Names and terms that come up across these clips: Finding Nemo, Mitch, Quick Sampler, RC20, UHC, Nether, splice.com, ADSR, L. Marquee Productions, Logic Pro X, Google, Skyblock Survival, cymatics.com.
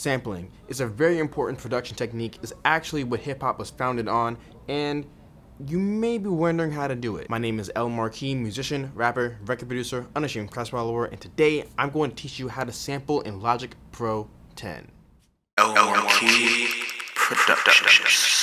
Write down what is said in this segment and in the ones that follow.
Sampling is a very important production technique, is actually what hip-hop was founded on, and you may be wondering how to do it. My name is L. Marquee, musician, rapper, record producer, unashamed class follower, and today I'm going to teach you how to sample in Logic Pro 10. L. Marquee Productions.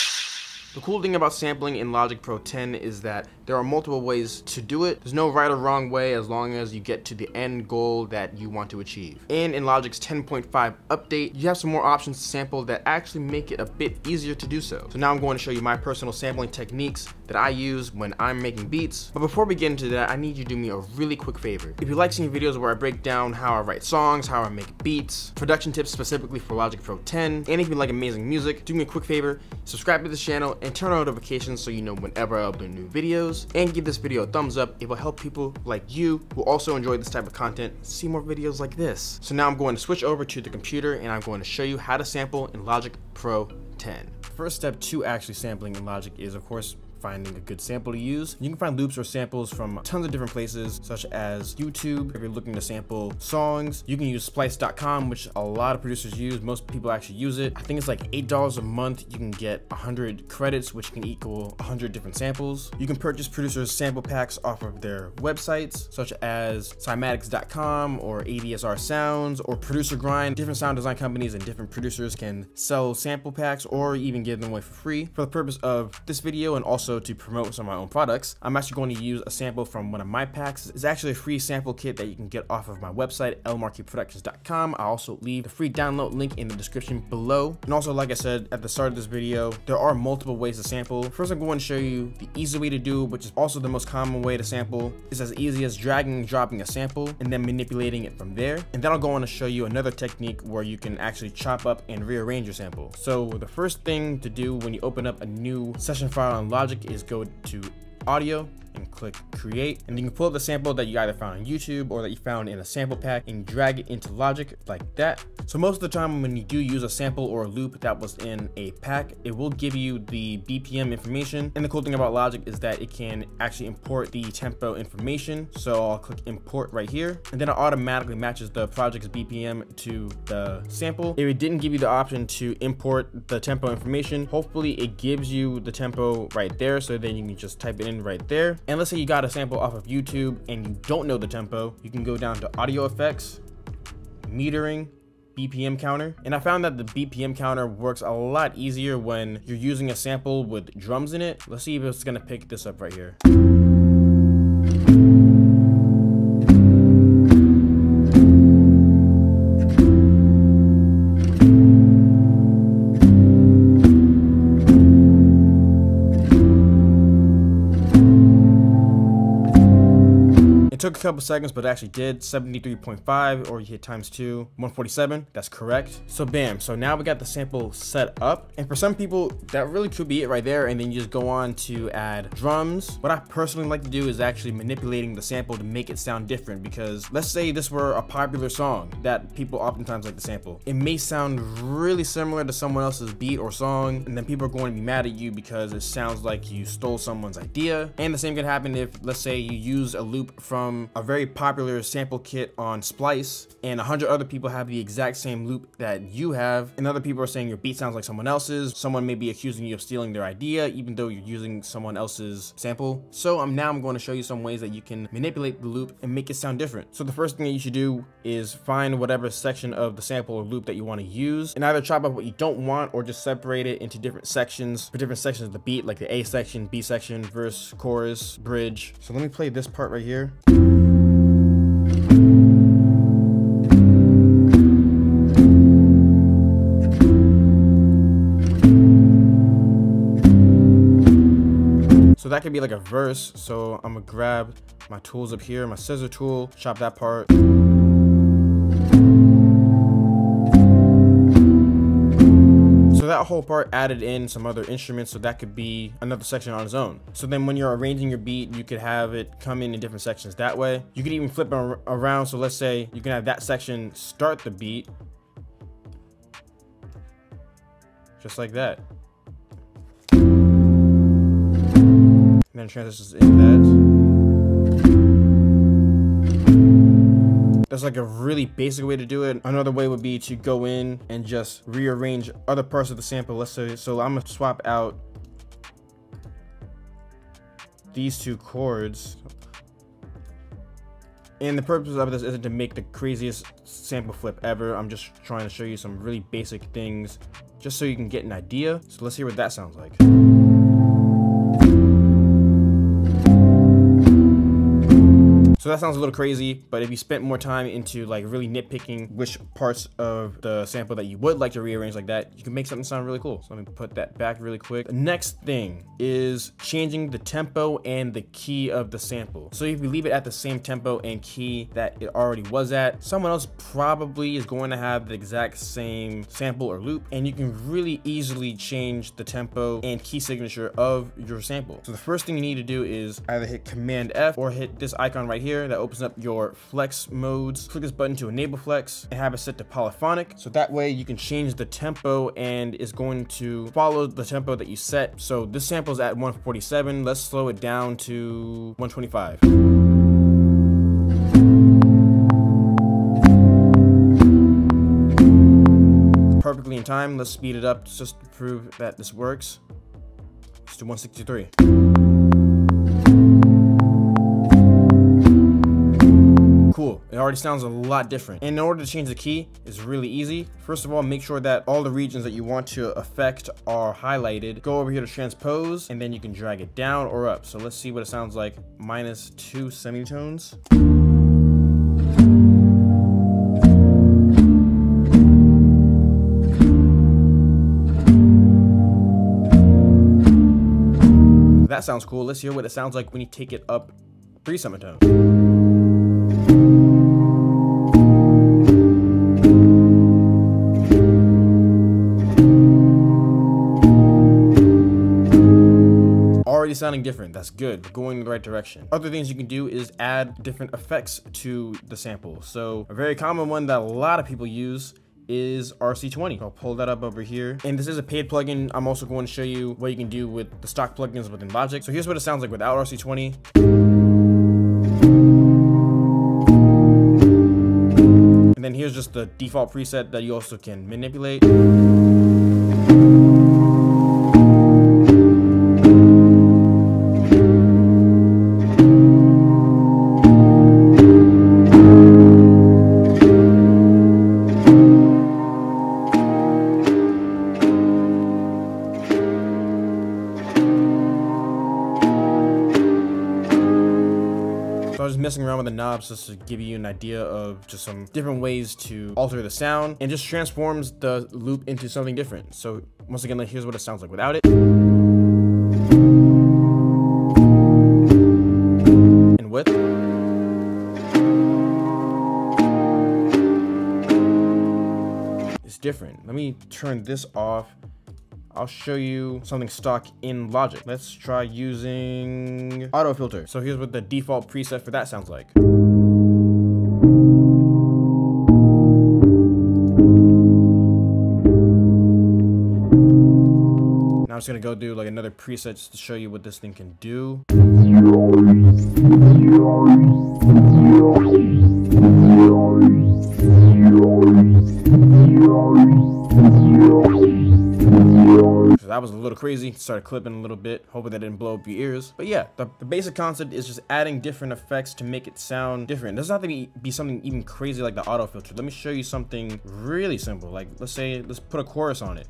The cool thing about sampling in Logic Pro 10 is that there are multiple ways to do it. There's no right or wrong way as long as you get to the end goal that you want to achieve. And in Logic's 10.5 update, you have some more options to sample that actually make it a bit easier to do so. So now I'm going to show you my personal sampling techniques that I use when I'm making beats. But before we get into that, I need you to do me a really quick favor. If you like seeing videos where I break down how I write songs, how I make beats, production tips specifically for Logic Pro 10, and if you like amazing music, do me a quick favor, subscribe to this channel and turn on notifications so you know whenever I upload new videos, and give this video a thumbs up. It will help people like you who also enjoy this type of content see more videos like this. So now I'm going to switch over to the computer and I'm going to show you how to sample in Logic Pro 10. First step to actually sampling in Logic is, of course, finding a good sample to use. You can find loops or samples from tons of different places, such as YouTube. If you're looking to sample songs, you can use splice.com, which a lot of producers use. Most people actually use it. I think it's like $8 a month. You can get 100 credits, which can equal 100 different samples. You can purchase producers' sample packs off of their websites, such as cymatics.com or ADSR sounds or Producer Grind. Different sound design companies and different producers can sell sample packs or even give them away for free. For the purpose of this video and also to promote some of my own products, I'm actually going to use a sample from one of my packs. It's actually a free sample kit that you can get off of my website, lmarqueeproductions.com. I'll also leave the free download link in the description below. And also, like I said at the start of this video, there are multiple ways to sample. First, I'm going to show you the easy way to do, which is also the most common way to sample. It's as easy as dragging and dropping a sample and then manipulating it from there. And then I'll go on to show you another technique where you can actually chop up and rearrange your sample. So the first thing to do when you open up a new session file on Logic is go to audio and click create, and you can pull up the sample that you either found on YouTube or that you found in a sample pack and drag it into Logic like that. So most of the time when you do use a sample or a loop that was in a pack, it will give you the BPM information, and the cool thing about Logic is that it can actually import the tempo information. So I'll click import right here, and then it automatically matches the project's BPM to the sample. If it didn't give you the option to import the tempo information, hopefully it gives you the tempo right there, so then you can just type it in right there. And let's say you got a sample off of YouTube and you don't know the tempo, you can go down to audio effects, metering, BPM counter. And I found that the BPM counter works a lot easier when you're using a sample with drums in it. Let's see if it's gonna pick this up right here. It took a couple seconds, but it actually did. 73.5, or you hit ×2, 147, that's correct. So bam, so now we got the sample set up. And for some people, that really could be it right there, and then you just go on to add drums. What I personally like to do is actually manipulating the sample to make it sound different, because let's say this were a popular song that people oftentimes like to sample. It may sound really similar to someone else's beat or song, and then people are going to be mad at you because it sounds like you stole someone's idea. And the same could happen if, let's say, you use a loop from a very popular sample kit on Splice, and 100 other people have the exact same loop that you have, and other people are saying your beat sounds like someone else's. Someone may be accusing you of stealing their idea, even though you're using someone else's sample. So now I'm going to show you some ways that you can manipulate the loop and make it sound different. So the first thing that you should do is find whatever section of the sample or loop that you want to use, and either chop up what you don't want or just separate it into different sections for different sections of the beat, like the A section, B section, verse, chorus, bridge. So let me play this part right here. So that could be like a verse. So I'm gonna grab my tools up here, my scissor tool, chop that part. That whole part added in some other instruments, so that could be another section on its own. So then when you're arranging your beat, you could have it come in different sections that way. You could even flip it around, so let's say you can have that section start the beat just like that, and then transitions into that. That's like a really basic way to do it. Another way would be to go in and just rearrange other parts of the sample. Let's say, so I'm gonna swap out these two chords. And the purpose of this isn't to make the craziest sample flip ever. I'm just trying to show you some really basic things just so you can get an idea. So let's hear what that sounds like. So that sounds a little crazy, but if you spent more time into like really nitpicking which parts of the sample that you would like to rearrange like that, you can make something sound really cool. So let me put that back really quick. The next thing is changing the tempo and the key of the sample. So if you leave it at the same tempo and key that it already was at, someone else probably is going to have the exact same sample or loop, and you can really easily change the tempo and key signature of your sample. So the first thing you need to do is either hit Command F or hit this icon right here. That opens up your flex modes. Click this button to enable flex and have it set to polyphonic. So that way you can change the tempo and it's going to follow the tempo that you set. So this sample is at 147. Let's slow it down to 125. Perfectly in time. Let's speed it up just to prove that this works. Let's do 163. Cool. It already sounds a lot different. And in order to change the key, it's really easy. First of all, make sure that all the regions that you want to affect are highlighted. Go over here to transpose, and then you can drag it down or up. So let's see what it sounds like. Minus 2 semitones. That sounds cool. Let's hear what it sounds like when you take it up 3 semitones. Sounding different. That's good. Going in the right direction. Other things you can do is add different effects to the sample. So a very common one that a lot of people use is RC20. I'll pull that up over here. And this is a paid plugin. I'm also going to show you what you can do with the stock plugins within Logic. So here's what it sounds like without RC20. And then here's just the default preset that you also can manipulate. Messing around with the knobs just to give you an idea of just some different ways to alter the sound, and just transforms the loop into something different. So once again, here's what it sounds like without it. And with. It's different. Let me turn this off. I'll show you something stock in Logic. Let's try using auto filter. So here's what the default preset for that sounds like. Now I'm just gonna go do like another preset just to show you what this thing can do. So that was a little crazy. Started clipping a little bit. Hoping that didn't blow up your ears. But yeah, the basic concept is just adding different effects to make it sound different. It doesn't have to be something even crazy like the auto filter. Let me show you something really simple. Like let's say, let's put a chorus on it.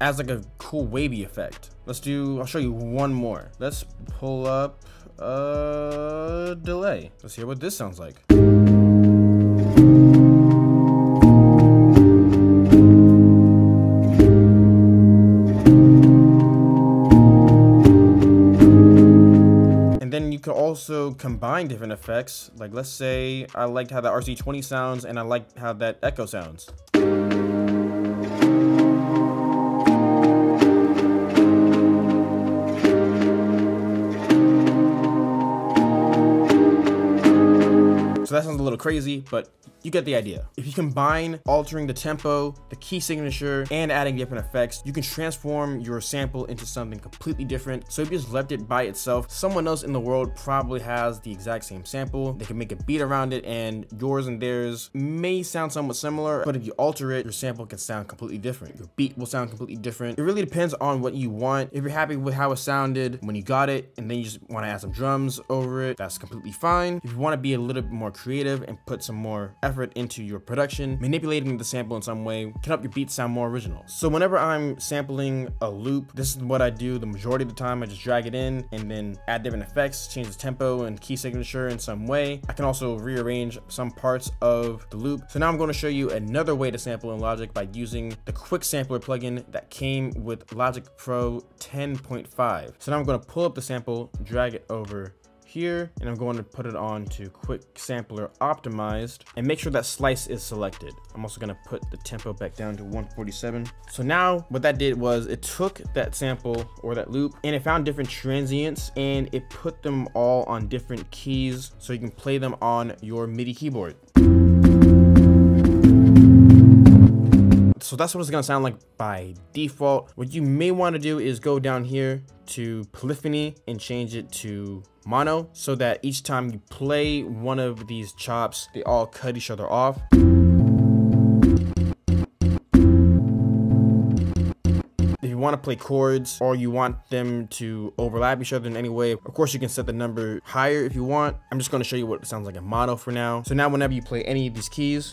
Has like a cool wavy effect. Let's do, I'll show you one more. Let's pull up a delay. Let's hear what this sounds like. And then you can also combine different effects. Like let's say I liked how the RC20 sounds and I liked how that echo sounds. that sounds a little crazy, but you get the idea. If you combine altering the tempo, the key signature, and adding different effects, you can transform your sample into something completely different. So if you just left it by itself, someone else in the world probably has the exact same sample. They can make a beat around it, and yours and theirs may sound somewhat similar, but if you alter it, your sample can sound completely different. Your beat will sound completely different. It really depends on what you want. If you're happy with how it sounded when you got it, and then you just want to add some drums over it, that's completely fine. If you want to be a little bit more creative and put some more effort into your production, manipulating the sample in some way can help your beats sound more original. So whenever I'm sampling a loop, this is what I do the majority of the time. I just drag it in and then add different effects, change the tempo and key signature in some way. I can also rearrange some parts of the loop. So now I'm going to show you another way to sample in Logic by using the Quick Sampler plugin that came with Logic Pro 10.5. So now I'm going to pull up the sample, drag it over here, and I'm going to put it on to Quick Sampler Optimized and make sure that slice is selected. I'm also going to put the tempo back down to 147. So now what that did was it took that sample or that loop and it found different transients and it put them all on different keys so you can play them on your MIDI keyboard. So that's what it's gonna sound like by default. What you may wanna do is go down here to polyphony and change it to mono so that each time you play one of these chops, they all cut each other off. If you wanna play chords or you want them to overlap each other in any way, of course you can set the number higher if you want. I'm just gonna show you what it sounds like in mono for now. So now whenever you play any of these keys,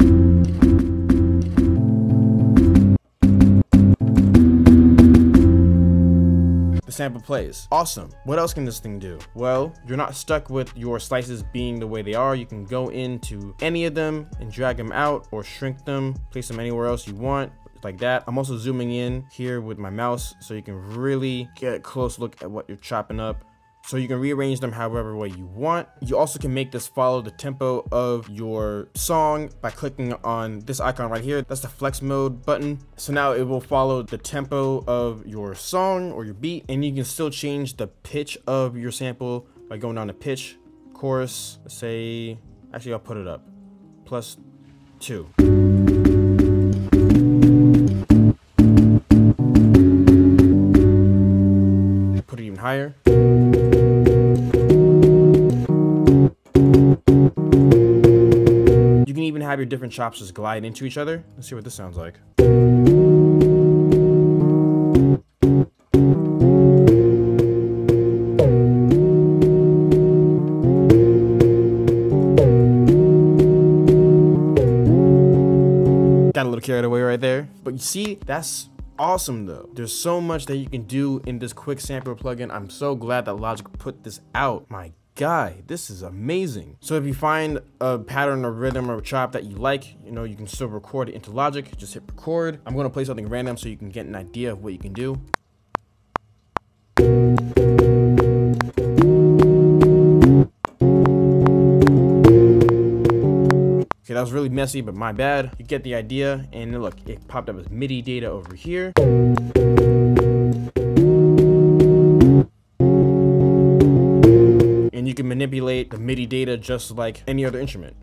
sample plays. Awesome. What else can this thing do? Well, you're not stuck with your slices being the way they are. You can go into any of them and drag them out or shrink them, place them anywhere else you want, like that. I'm also zooming in here with my mouse so you can really get a close look at what you're chopping up. So you can rearrange them however way you want. You also can make this follow the tempo of your song by clicking on this icon right here. That's the flex mode button. So now it will follow the tempo of your song or your beat, and you can still change the pitch of your sample by going down to pitch, chorus, let's say, actually I'll put it up, +2. Put it even higher. Have your different chops just glide into each other. Let's see what this sounds like. Got a little carried away right there, but you see, that's awesome though. There's so much that you can do in this Quick Sampler plugin. I'm so glad that Logic put this out. My guy, this is amazing. So if you find a pattern or rhythm or chop that you like, you know, you can still record it into Logic. Just hit record. I'm going to play something random so you can get an idea of what you can do. Okay, that was really messy, but my bad. You get the idea. And then look, it popped up as MIDI data over here. You can manipulate the MIDI data just like any other instrument.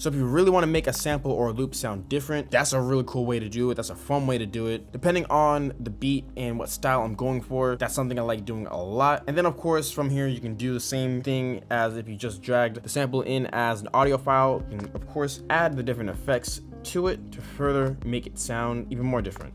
So if you really want to make a sample or a loop sound different, that's a really cool way to do it. That's a fun way to do it. Depending on the beat and what style I'm going for, that's something I like doing a lot. And then of course, from here, you can do the same thing as if you just dragged the sample in as an audio file. You can of course add the different effects to it to further make it sound even more different.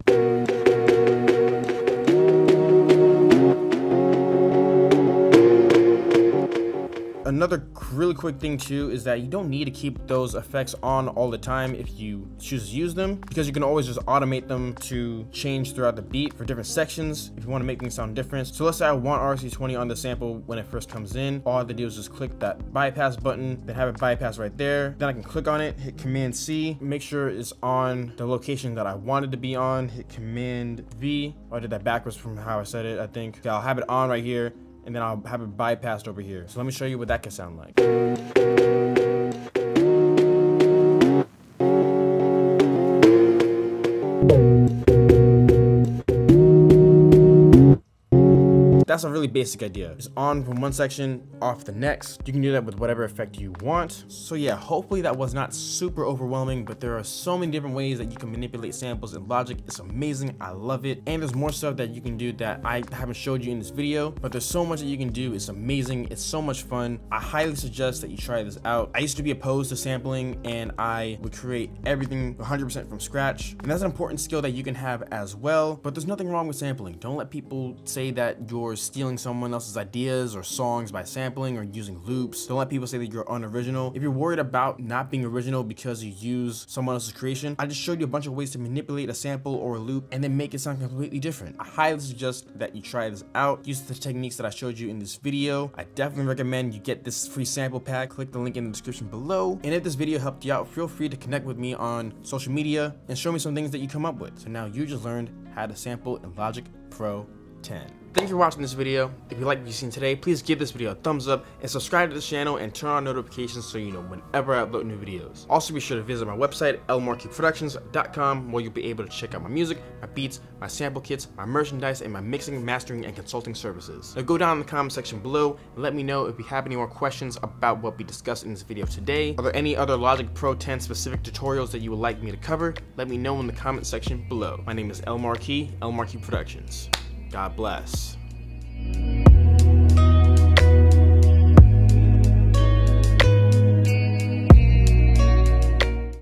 Another really quick thing too is that you don't need to keep those effects on all the time if you choose to use them, because you can always just automate them to change throughout the beat for different sections if you want to make things sound different. So let's say I want RC20 on the sample when it first comes in. All I have to do is just click that bypass button, then have it bypass right there. Then I can click on it, hit Command C, make sure it's on the location that I wanted to be on, hit Command V. Oh, I did that backwards from how I said it, I think. Okay, I'll have it on right here, and then I'll have it bypassed over here. So let me show you what that could sound like. that's a really basic idea. It's on from one section, off the next. You can do that with whatever effect you want. So yeah, hopefully that was not super overwhelming, but there are so many different ways that you can manipulate samples in Logic. It's amazing, I love it. And there's more stuff that you can do that I haven't showed you in this video, but there's so much that you can do. It's amazing, it's so much fun. I highly suggest that you try this out. I used to be opposed to sampling and I would create everything 100% from scratch. And that's an important skill that you can have as well, but there's nothing wrong with sampling. Don't let people say that you're stealing someone else's ideas or songs by sampling or using loops. Don't let people say that you're unoriginal. If you're worried about not being original because you use someone else's creation, I just showed you a bunch of ways to manipulate a sample or a loop and then make it sound completely different. I highly suggest that you try this out. Use the techniques that I showed you in this video. I definitely recommend you get this free sample pack. Click the link in the description below. And if this video helped you out, feel free to connect with me on social media and show me some things that you come up with. So now you just learned how to sample in Logic Pro X. Thanks for watching this video. If you like what you've seen today, please give this video a thumbs up and subscribe to this channel and turn on notifications so you know whenever I upload new videos. Also, be sure to visit my website, LMarqueeProductions.com, where you'll be able to check out my music, my beats, my sample kits, my merchandise, and my mixing, mastering, and consulting services. Now go down in the comment section below and let me know if you have any more questions about what we discussed in this video today. Are there any other Logic Pro X specific tutorials that you would like me to cover? Let me know in the comment section below. My name is L. Marquee Productions. God bless.